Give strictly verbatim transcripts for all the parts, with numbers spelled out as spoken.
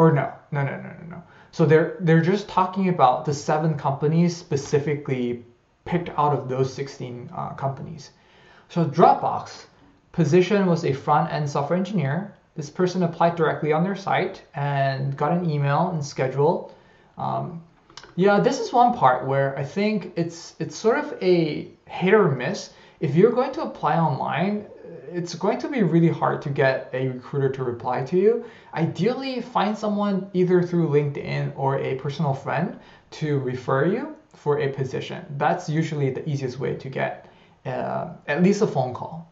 Or no, no, no, no, no, no. So they're they're just talking about the seven companies specifically picked out of those sixteen uh, companies. So Dropbox, position was a front-end software engineer. This person applied directly on their site and got an email and scheduled. Um, yeah, this is one part where I think it's it's sort of a hit or miss. If you're going to apply online, it's going to be really hard to get a recruiter to reply to you. Ideally, find someone either through LinkedIn or a personal friend to refer you for a position. That's usually the easiest way to get uh, at least a phone call.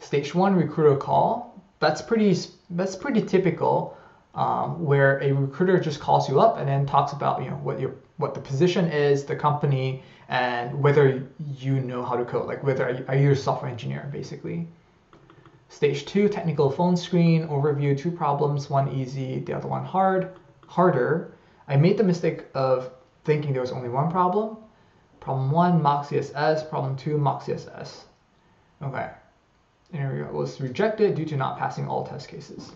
Stage one recruiter call. That's pretty. That's pretty typical, um, where a recruiter just calls you up and then talks about you know what your what the position is, the company, and whether you know how to code, like whether are you a software engineer, basically. Stage two, technical phone screen, overview, two problems, one easy, the other one hard, harder. I made the mistake of thinking there was only one problem. Problem one, MoxieSS, problem two, MoxieSS. Okay, interview was rejected due to not passing all test cases.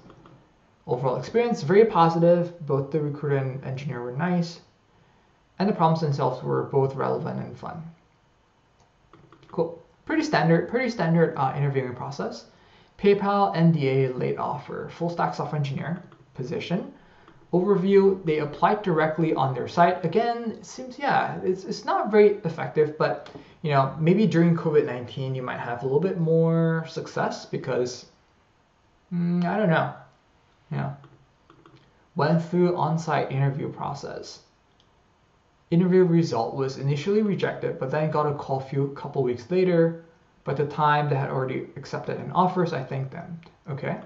Overall experience, very positive. Both the recruiter and engineer were nice. And the problems themselves were both relevant and fun. Cool. Pretty standard, pretty standard uh, interviewing process. PayPal, N D A, late offer, full stack software engineer position. Overview, they applied directly on their site. Again, it seems, yeah, it's, it's not very effective, but you know, maybe during COVID nineteen, you might have a little bit more success because, mm, I don't know, you know. Went through on-site interview process. Interview result was initially rejected, but then got a call few couple weeks later. By the time they had already accepted an offer, so I thanked them. Okay,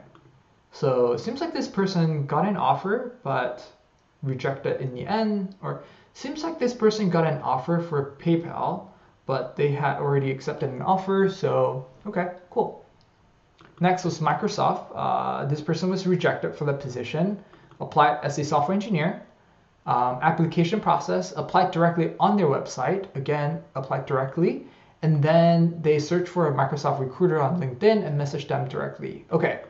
so it seems like this person got an offer but rejected in the end, or seems like this person got an offer for PayPal, but they had already accepted an offer. So okay, cool. Next was Microsoft. Uh, this person was rejected for the position. Applied as a software engineer. Um, application process, applied directly on their website, again, applied directly, and then they search for a Microsoft recruiter on LinkedIn and message them directly. Okay,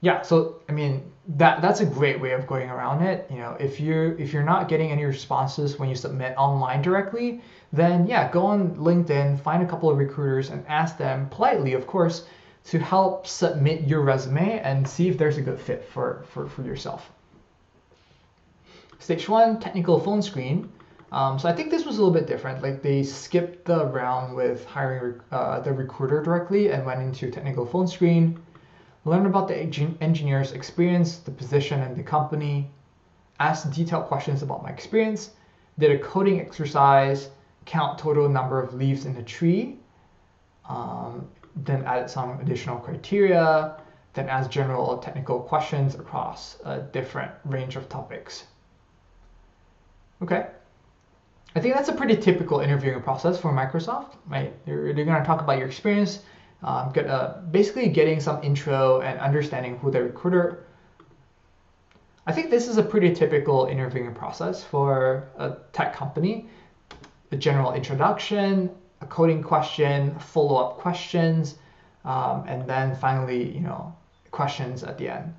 yeah, so I mean, that that's a great way of going around it. You know, if you're, if you're not getting any responses when you submit online directly, then yeah, go on LinkedIn, find a couple of recruiters and ask them politely, of course, to help submit your resume and see if there's a good fit for, for, for yourself. Stage one, technical phone screen. Um, so I think this was a little bit different. Like they skipped the round with hiring uh, the recruiter directly and went into technical phone screen. Learn about the engineer's experience, the position, and the company. Ask detailed questions about my experience. Did a coding exercise. Count total number of leaves in a tree. Um, then added some additional criteria. Then ask general technical questions across a different range of topics. Okay, I think that's a pretty typical interviewing process for Microsoft, right? You're, you're going to talk about your experience, um, get, uh, basically getting some intro and understanding who the recruiter. I think this is a pretty typical interviewing process for a tech company. A general introduction, a coding question, follow-up questions, um, and then finally, you know, questions at the end.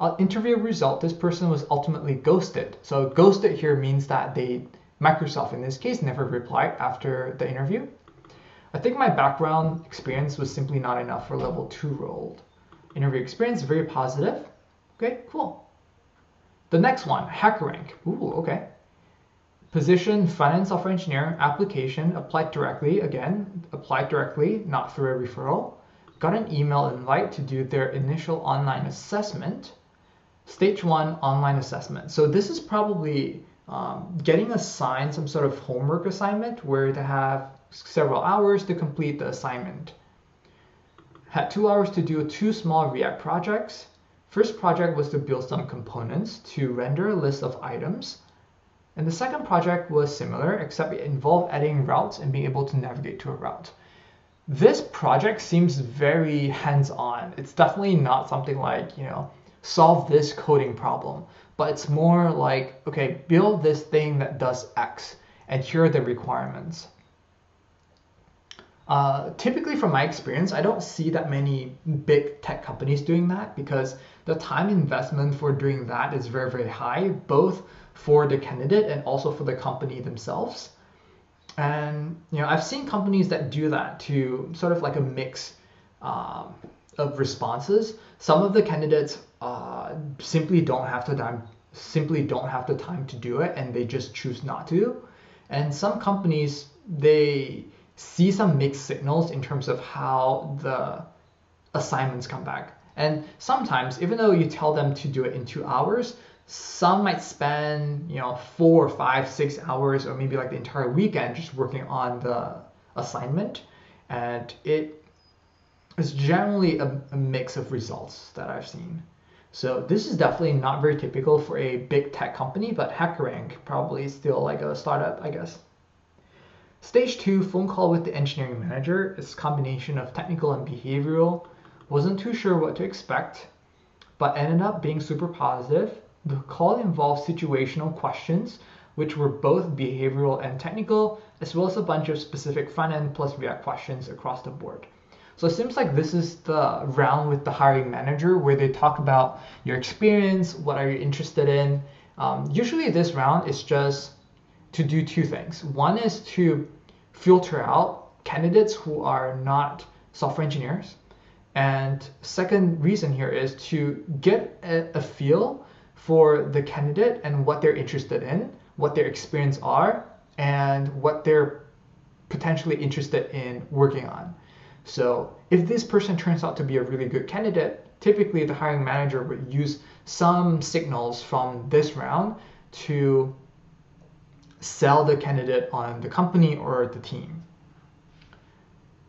Uh, interview result, this person was ultimately ghosted. So ghosted here means that they, Microsoft in this case, never replied after the interview. I think my background experience was simply not enough for level two role. Interview experience, very positive. Okay, cool. The next one, HackerRank. Ooh, okay. Position, front-end software engineer, application, applied directly, again, applied directly, not through a referral. Got an email invite to do their initial online assessment. Stage one, online assessment. So this is probably um, getting assigned some sort of homework assignment where they have several hours to complete the assignment. Had two hours to do two small React projects. First project was to build some components to render a list of items. And the second project was similar, except it involved adding routes and being able to navigate to a route. This project seems very hands-on. It's definitely not something like, you know, solve this coding problem, but it's more like, okay, build this thing that does X, and here are the requirements. Uh, typically, from my experience, I don't see that many big tech companies doing that because the time investment for doing that is very, very high, both for the candidate and also for the company themselves. And you know, I've seen companies that do that to sort of like a mix um, of responses. Some of the candidates uh, simply don't have the time, simply don't have the time to do it, and they just choose not to. And some companies, they see some mixed signals in terms of how the assignments come back. And sometimes, even though you tell them to do it in two hours, some might spend, you know, four, five, six hours, or maybe like the entire weekend just working on the assignment. And it is generally a, a mix of results that I've seen. So this is definitely not very typical for a big tech company, but HackerRank probably is still like a startup, I guess. Stage two, phone call with the engineering manager, is a combination of technical and behavioral. Wasn't too sure what to expect, but ended up being super positive. The call involved situational questions, which were both behavioral and technical, as well as a bunch of specific front-end plus React questions across the board. So it seems like this is the round with the hiring manager where they talk about your experience, what are you interested in. Um, usually this round is just to do two things. One is to filter out candidates who are not software engineers. And second reason here is to get a, a feel for the candidate and what they're interested in, what their experience are, and what they're potentially interested in working on. So if this person turns out to be a really good candidate, typically the hiring manager would use some signals from this round to sell the candidate on the company or the team.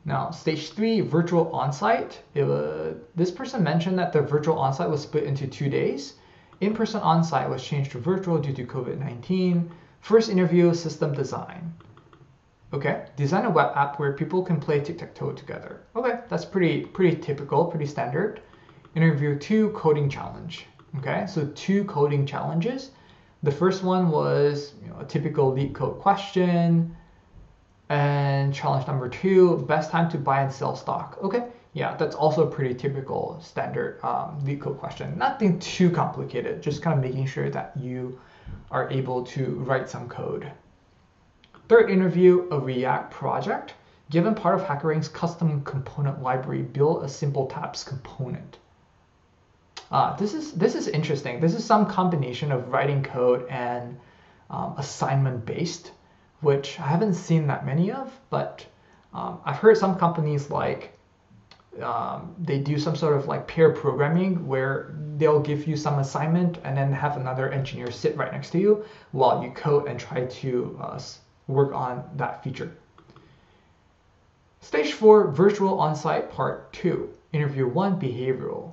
Now, stage three, virtual onsite. It was, this person mentioned that the virtual onsite was split into two days. In-person onsite was changed to virtual due to COVID nineteen. First interview, system design. Okay, design a web app where people can play tic-tac-toe together. Okay, that's pretty pretty typical, pretty standard. Interview two, coding challenge. Okay, so two coding challenges. The first one was, you know, a typical LeetCode question. And challenge number two, best time to buy and sell stock. Okay, yeah, that's also a pretty typical standard um, LeetCode question. Nothing too complicated, just kind of making sure that you are able to write some code. Third interview, a React project. Given part of HackerRank's custom component library, build a simple tabs component. Uh, this is this is interesting. This is some combination of writing code and um, assignment-based, which I haven't seen that many of, but um, I've heard some companies like um, they do some sort of like pair programming where they'll give you some assignment and then have another engineer sit right next to you while you code and try to uh, work on that feature. Stage four, virtual onsite part two, interview one, behavioral.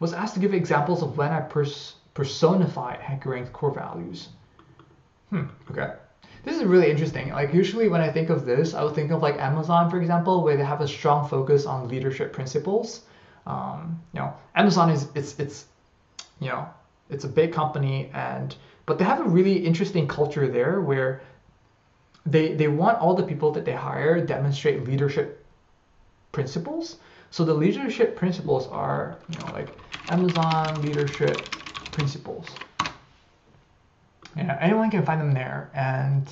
Was asked to give examples of when I pers personified HackerRank's core values. Hmm, okay. This is really interesting. Like usually when I think of this, I would think of like Amazon, for example, where they have a strong focus on leadership principles. Um, you know, Amazon is, it's, it's, you know, it's a big company, and, but they have a really interesting culture there where They, they want all the people that they hire demonstrate leadership principles. So the leadership principles are, you know, like Amazon leadership principles. Yeah, anyone can find them there. And,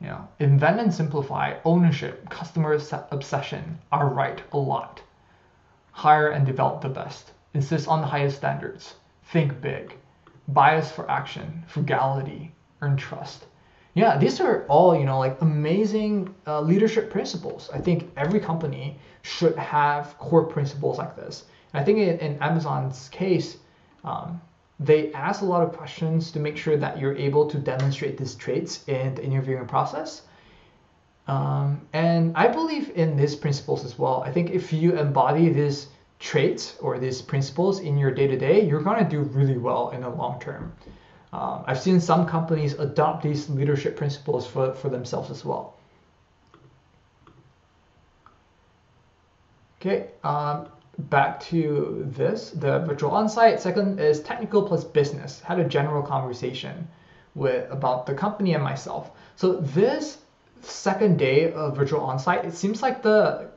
you know, invent and simplify, ownership, customer obsession, are right a lot. Hire and develop the best. Insist on the highest standards. Think big. Bias for action. Frugality. Earn trust. Yeah, these are all, you know, like amazing uh, leadership principles. I think every company should have core principles like this. And I think in, in Amazon's case, um, they ask a lot of questions to make sure that you're able to demonstrate these traits in the interviewing process. Um, and I believe in these principles as well. I think if you embody these traits or these principles in your day-to-day, you're going to do really well in the long term. Um, I've seen some companies adopt these leadership principles for, for themselves as well. Okay, um, back to this, the virtual onsite. Second is technical plus business. Had a general conversation with about the company and myself. So this second day of virtual onsite, it seems like the,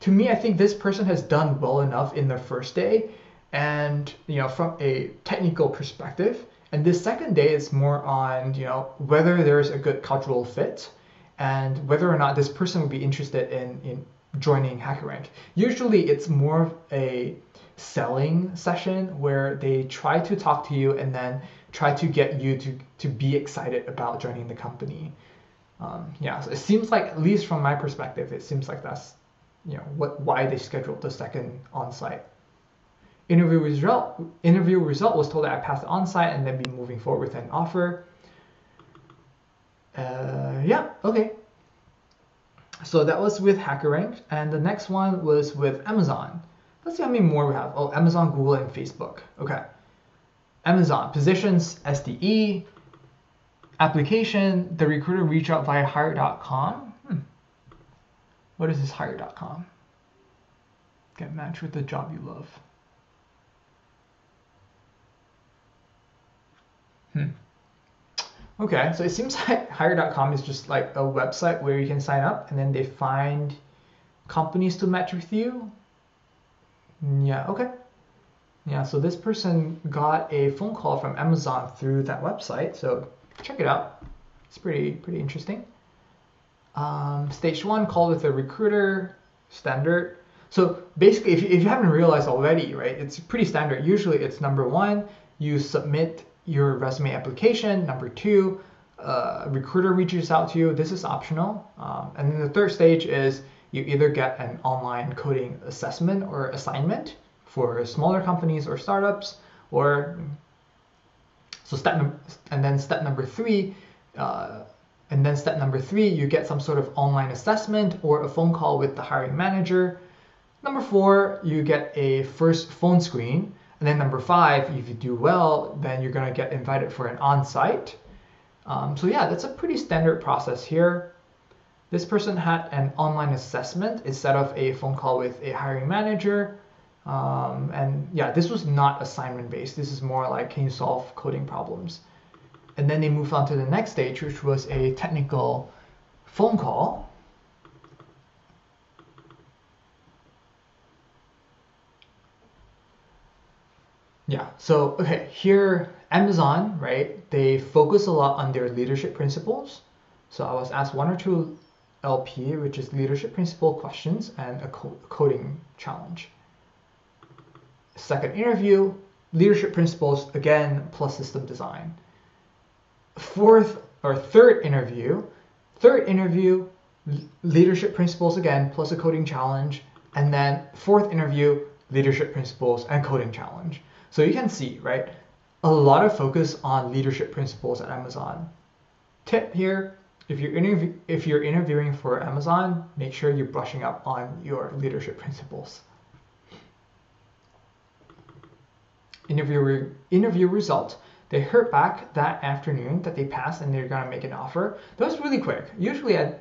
to me, I think this person has done well enough in their first day, and you know, from a technical perspective. And this second day is more on, you know, whether there's a good cultural fit and whether or not this person would be interested in, in joining HackerRank. Usually it's more of a selling session where they try to talk to you and then try to get you to, to be excited about joining the company. Um, yeah, so it seems like, at least from my perspective, it seems like that's, you know, what why they scheduled the second on-site. Interview result, interview result was told that I passed the on-site and then be moving forward with an offer. Uh, yeah, okay. So that was with HackerRank, and the next one was with Amazon. Let's see how many more we have. Oh, Amazon, Google, and Facebook. Okay. Amazon, positions, S D E, application, the recruiter reached out via Hire dot com. Hmm. What is this Hire dot com? Get matched with the job you love. Hmm. Okay, so it seems like Hire dot com is just like a website where you can sign up and then they find companies to match with you. Yeah, okay. Yeah, so this person got a phone call from Amazon through that website, so check it out. It's pretty pretty interesting. Um, stage one, call with a recruiter, standard. So basically, if you, if you haven't realized already, right, it's pretty standard. Usually it's number one, you submit your resume application. Number two, uh, a recruiter reaches out to you. This is optional. Um, and then the third stage is you either get an online coding assessment or assignment for smaller companies or startups, or so step num- and then step number three, uh, and then step number three, you get some sort of online assessment or a phone call with the hiring manager. Number four, you get a first phone screen. And then number five, if you do well, then you're going to get invited for an on-site. Um, so yeah, that's a pretty standard process here. This person had an online assessment instead of a phone call with a hiring manager. Um, and yeah, this was not assignment-based. This is more like, can you solve coding problems? And then they moved on to the next stage, which was a technical phone call. Yeah, so okay, here Amazon, right, they focus a lot on their leadership principles. So I was asked one or two L P, which is leadership principle questions, and a co coding challenge. Second interview, leadership principles, again, plus system design. Fourth or third interview, third interview, leadership principles again, plus a coding challenge, and then fourth interview, leadership principles and coding challenge. So you can see, right, a lot of focus on leadership principles at Amazon. Tip here, if you're, interview if you're interviewing for Amazon, make sure you're brushing up on your leadership principles. Interview, re interview result, they heard back that afternoon that they passed and they're going to make an offer. That was really quick. Usually I